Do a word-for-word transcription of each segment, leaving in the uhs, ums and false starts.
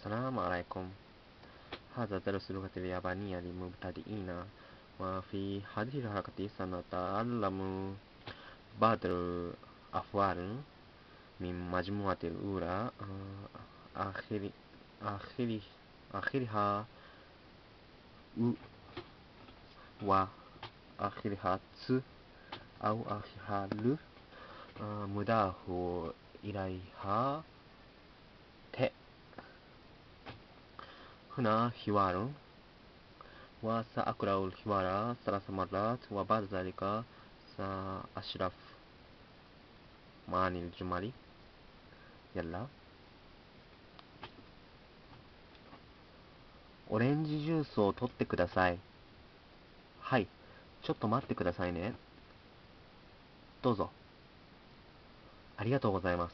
Assalamualaikum. Hadza darsul lughati al-yabaniyya lil mubtadi'ina wa fi hadhihi al-halaqati sanata'allamu ba'd al-af'al min majmu'ati al-ula akhir akhir akhirha wa akhirha tsu aw akhirha lu mudahu ilaiha هنا حوار وسأقرأ الحوار ثلاث مرات وبعد ذلك سأشرح معاني الجمل. يلا. オレンジジュースを取ってください。はい。ちょっと待ってくださいね。どうぞ。ありがとうございます。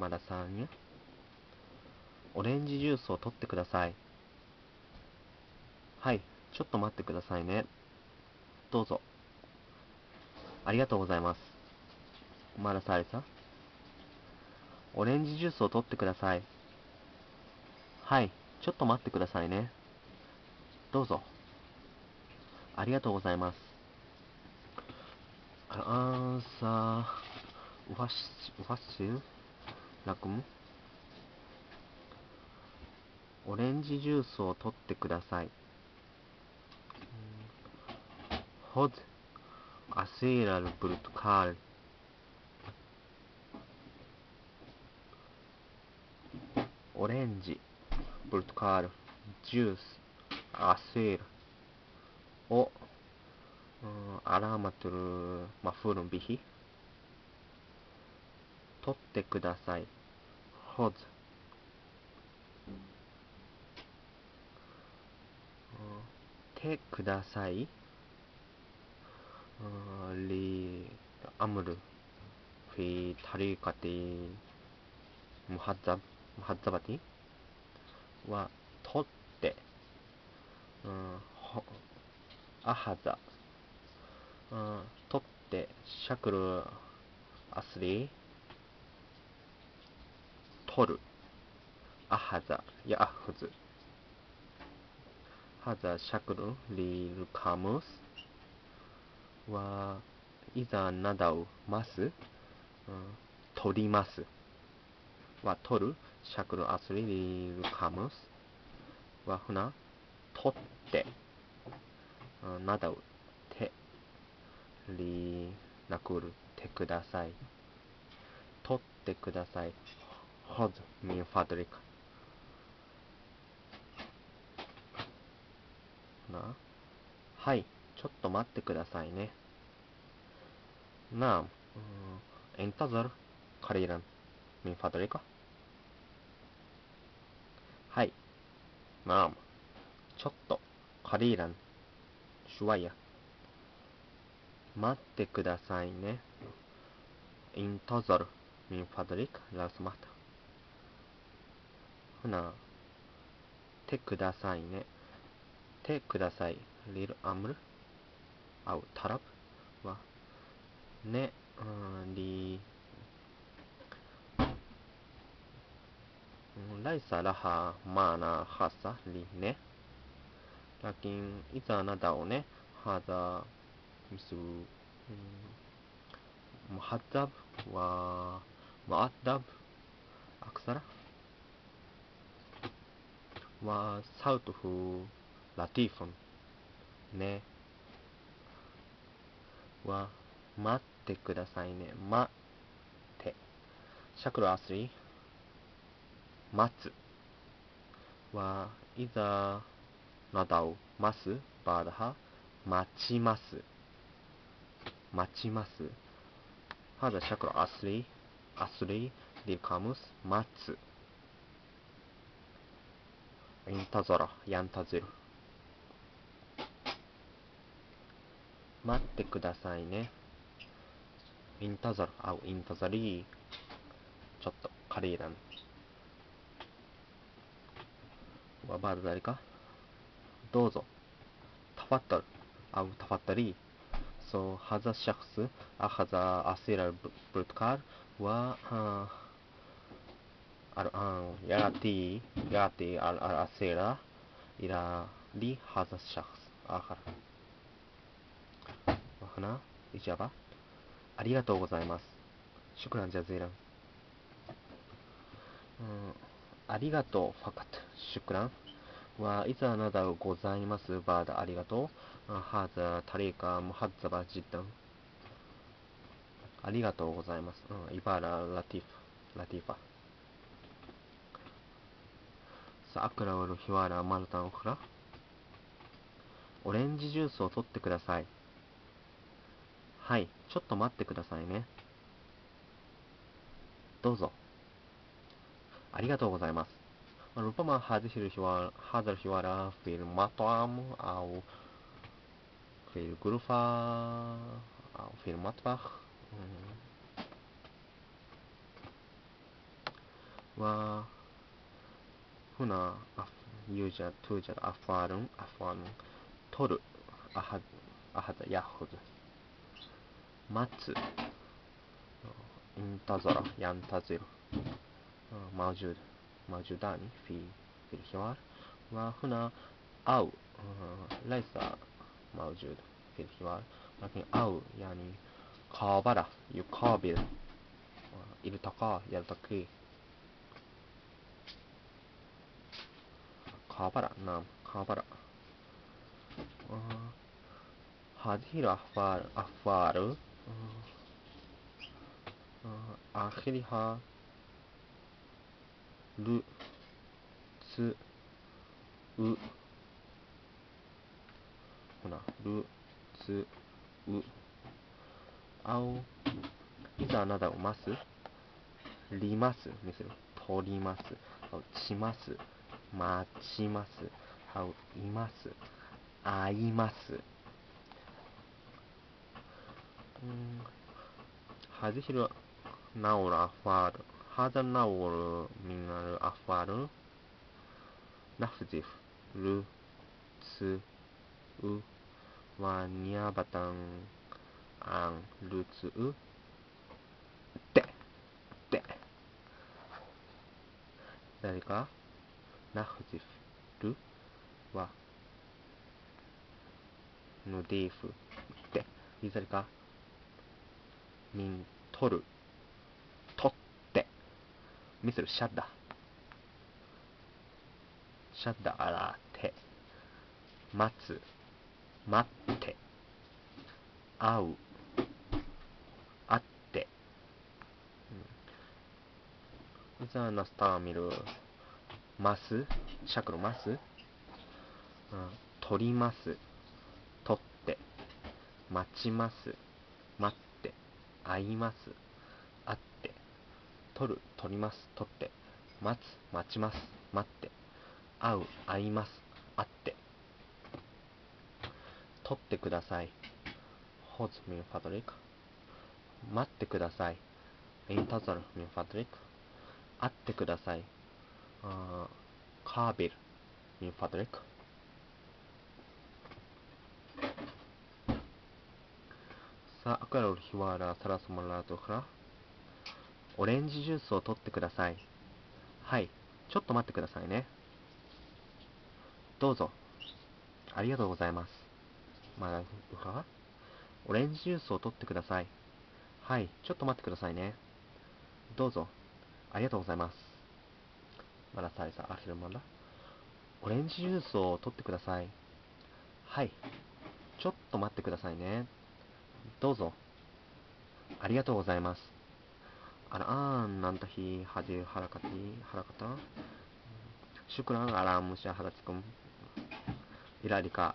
まださんね。オレンジジュースを取ってください。はい、ちょっと待ってくださいね。どうぞ。ありがとうございます。マラサーレさん。オレンジジュースを取ってください。はい、ちょっと待ってくださいね。どうぞ。ありがとうございます。アンサー、ウファッシュ、ウファッシュ、ラクム。オレンジジュースを取ってください。ホズアセイラルブルトカール。オレンジブルトカールジュースアセイラをアラマトルマフルンビヒ取ってください。ホズてください。リアムルフィタリカティムハザムハザバティは取ってアハザ取ってシャクルアスリ取るアハザやアフズハザシャクルリルカムスはいざなだをます取りますは取るシャクルアスリリルカムスはふな取ってなだをてりなくるてください取ってくださいほずみんファドリカなはい、ちょっと待ってくださいね。なあ、エンタザル、カリーラン、ミンファドリカ。はい、なあ、ちょっと、カリーラン、シュワイヤ。待ってくださいね。エンタザル、ミンファドリカ、ラスマタ。ふな、てくださいね。てください。リルアムル、アウタラブは、ね、リ、ライサラハマーナハサリね。ラキン、いざなだをね、ハザミス、ムハザブは、マアダブ、アクサラは、サウトフ、ラティフンねは待ってくださいね待ってシャクルアスリ待つはいざなだをますバーダハ待ちます待ちますはだシャクルアスリアスリリカムス待つインタゾラヤンタゼル待ってくださいね。インタザル、あ、インタザリー。ちょっと、カリーラン。わ、バード誰かどうぞ。タファッタル、あ、タファッタリー。そう、ハザシャクス、アハザアセラルブルトカールは、يأتي يأتي على السيرة إلى لهذا الشخص آخر. وهنا إجابة ありがとうございます。シュクランジャズイラン。ありがとうファカットシュクラン。はいざなだございますバーダありがとう。ハザタリカムハッザバジッタン。ありがとうございます。イバララティフラティファ。さあ、クラウルヒワラマルタンオクラ。オレンジジュースを取ってください。はい、ちょっと待ってくださいね。どうぞ。ありがとうございます。ルパマハズヒルヒワラフィルマトアムアウフィルグルファーフィルマトバフ。わふなあゆじゃとじゃあふわるんあふわるんとるあはあはだやほず待つインタゾラやんたずるまじゅまじゅだにフィフィルヒワルわふなあうライサまじゅフィルヒワルラキンあうやにかばらゆかびるいるたかやるたきカバラナムカバラハジラファルアファルアヒリハルツウほなルツウあおいざあなたをますります見せるとりますちます待ちます。会います。会います。うん。はじひるなおらファール。はざなおるみなるあファール。なふじふるつうわにゃばたんあんるつうでで誰かナフジフルはヌディフでいざりかミントルとってミスルシャッダシャッダあらて待つ待って会う会っていざなスターミルますシャクルます、うん、取ります取って待ちます待って会います会って取る取ります取って待つ待ちます待って会う会います会って取ってくださいホズミンファトリック待ってくださいインタザルミンファトリック会ってくださいカーベルミンファドレックさあカロルヒワラサラソマラトフラオレンジジュースを取ってくださいはいちょっと待ってくださいねどうぞありがとうございますマラウハオレンジジュースを取ってくださいはいちょっと待ってくださいねどうぞありがとうございますマラサイさん、アヒルマラ。オレンジジュースを取ってください。はい。ちょっと待ってくださいね。どうぞ。ありがとうございます。あらあん、なんたひ、はじ、はらかて、はらかた。シュクラン、あら、むしゃはらつくん。いらりか。